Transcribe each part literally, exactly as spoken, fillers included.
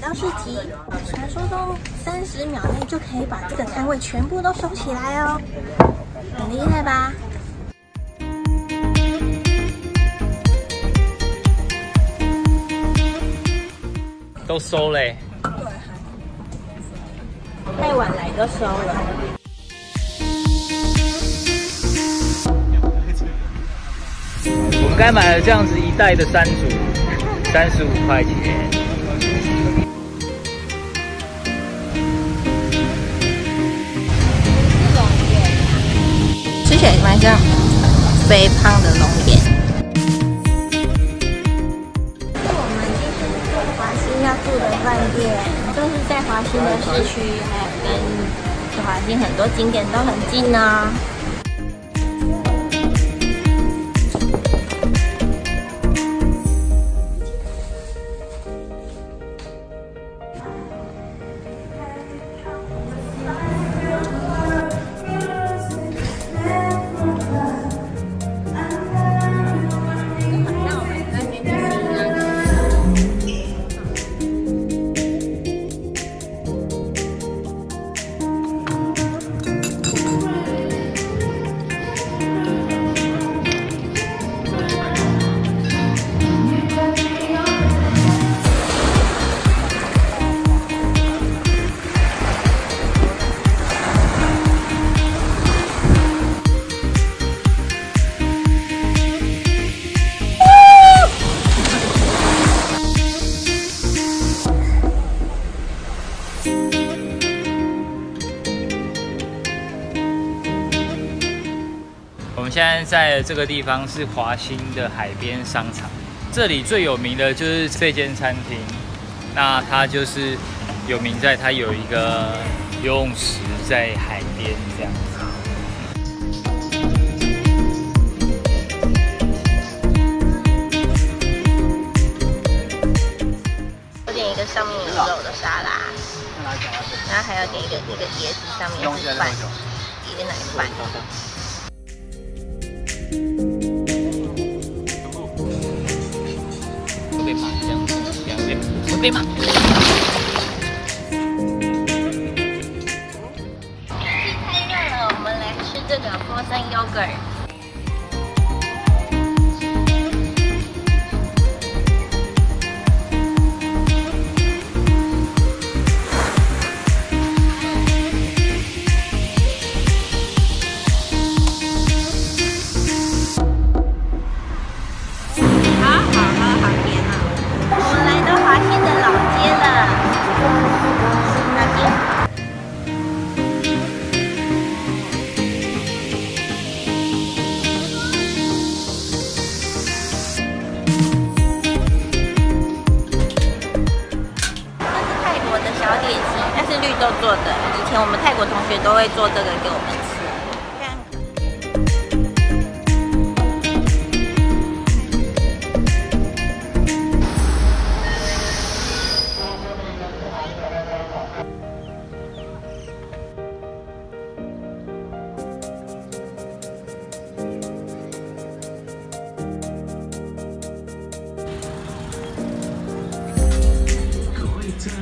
给到市集，传说中三十秒内就可以把这个摊位全部都收起来哦，很厉害吧？ 都收嘞，太晚来都收了。我们该买了这样子一袋的山竹，三十五块钱。是龙眼，吃起来蛮像肥胖的龙眼。 住的饭店就是在华欣的市区，还有跟华欣很多景点都很近啊。现在在这个地方是华欣的海边商场，这里最有名的就是这间餐厅，那它就是有名在它有一个游泳池在海边这样子。 上面有肉的沙拉，然后还要给一个一个碟子，上面是饭，椰奶饭。会被骂，这样子，会被骂。天气太热了，我们来吃这个 frozen yogurt。 做的，以前我们泰国同学都会做这个给我们吃。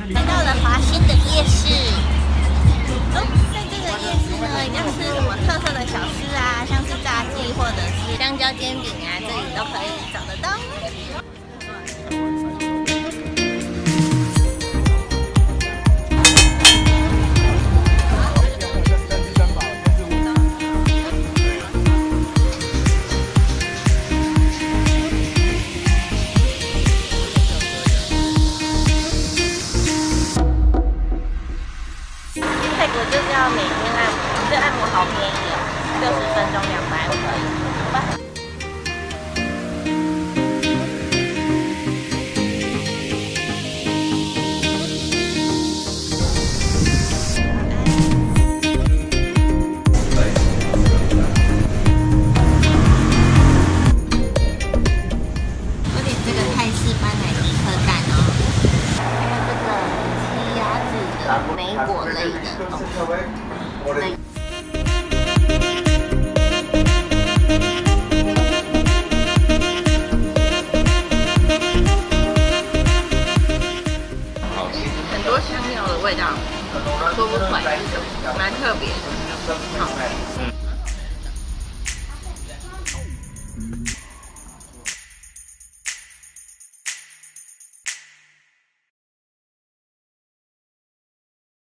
来到了华欣的夜市。 像是什么特色的小吃啊，像是炸鸡或者是香蕉煎饼啊，这里都可以找得到。去泰国就是要每天按摩。 这按摩好便宜哦，六十分钟两百五可以，好吧？有点这个泰式班奶迪克蛋哦，还有这个奇亚籽的莓果类的东西。